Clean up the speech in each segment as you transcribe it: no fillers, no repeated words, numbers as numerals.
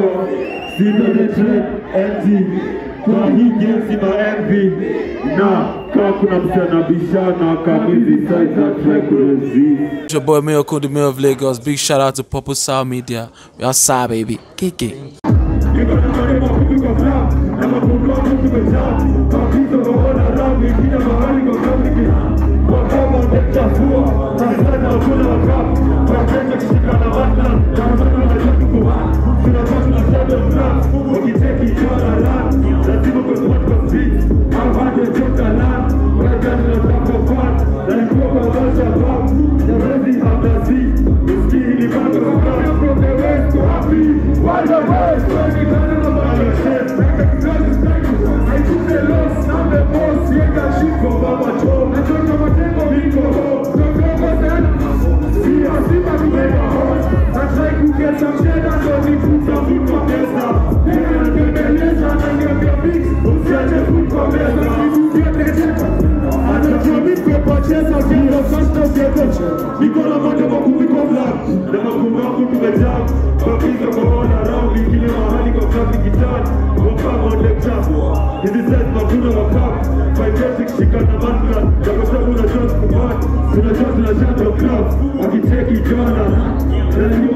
Si to the trend empty, kwa hii gensi maenvi. Na kakuna msana bishana kamizi saiza trekulezi. It's your boy Mayo Codemir of Lagos. Big shout out to Purple Sam Media. We outside baby. Kick it. Thank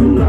Come on,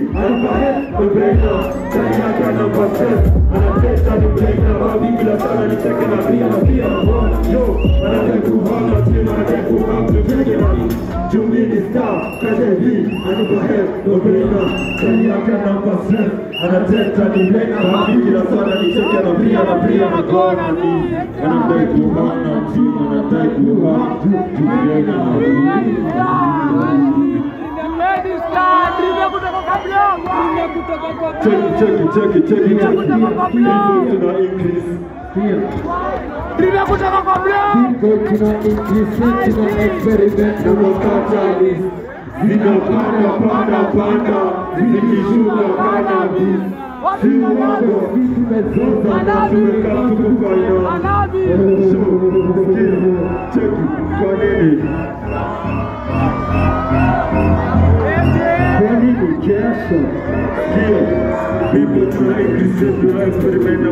And if I had the breakdown, then I got no process. And I said that the breakdown, all people are trying to check it out. And I said to all of you, I said to all to take it out. You made this down, cause I did. And if I had the breakdown, then I got no process. And I said that the breakdown, all people are trying to check it out. And I said to all of you, and I said to all to take it out. People try to set the experiment of a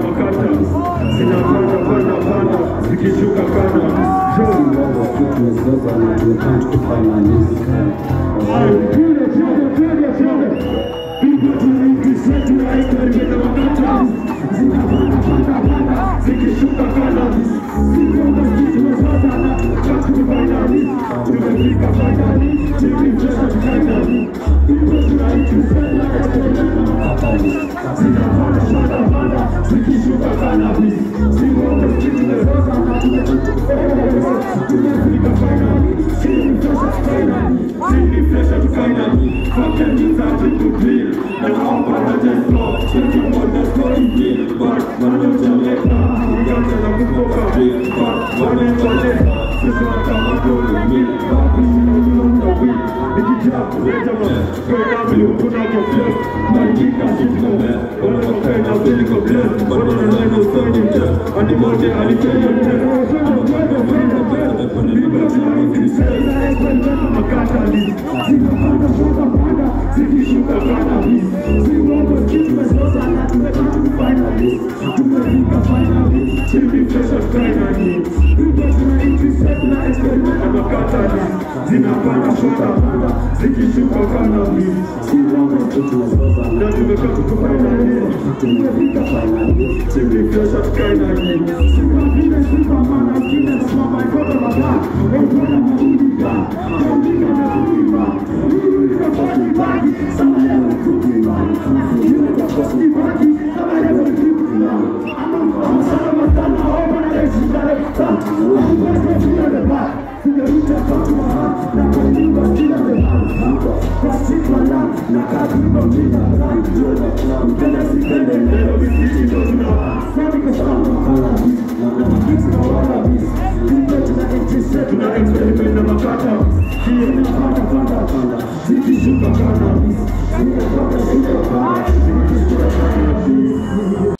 kata. In a panda, zikishuka kana. People try to set the experiment of a kata. In a panda, zikishuka kana.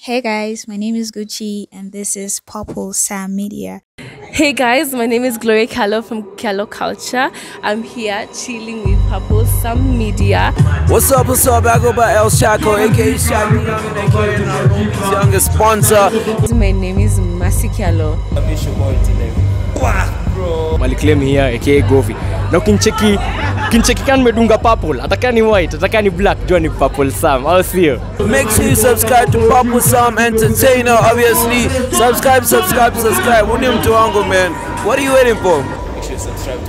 Hey guys, my name is Gucci and this is Purple Sam Media. Hey guys, my name is Gloria Kyalo from Kyalo Culture. I'm here chilling with Purple Sam Media. What's up, I go by El Chaco, aka Shaq, youngest sponsor. My name is Masi Kyalo. I'm your boy today. Bro. Maliklem here, aka Govi. Now kincheki kan medunga purple, atakani white, atakani black, join Purple Sam. I'll see you. Make sure you subscribe to Purple Sam Entertainer, obviously. Subscribe. Unim to Ango, man. What are you waiting for? Make sure you subscribe to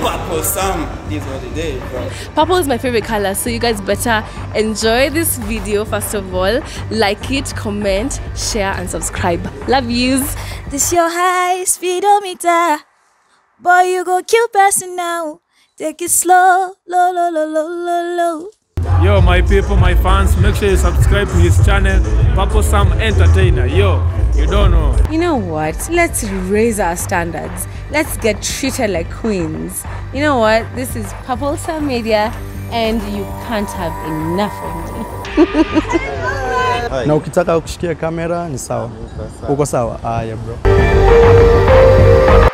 Purple Sam. This is all the day, bro. Purple is my favorite color, so you guys better enjoy this video first of all. Like it, comment, share, and subscribe. Love yous. This your high speedometer. Boy, you go kill person now. Take it slow, low, low, low, low, low, low. Yo, my people, my fans, make sure you subscribe to his channel, Purple Sam Entertainer. Yo, you don't know. You know what? Let's raise our standards. Let's get treated like queens. You know what? This is Purple Sam Media, and you can't have enough of me. Na ukitaka kushikia kamera ni sawa. Uko sawa? Ah, yeah, bro.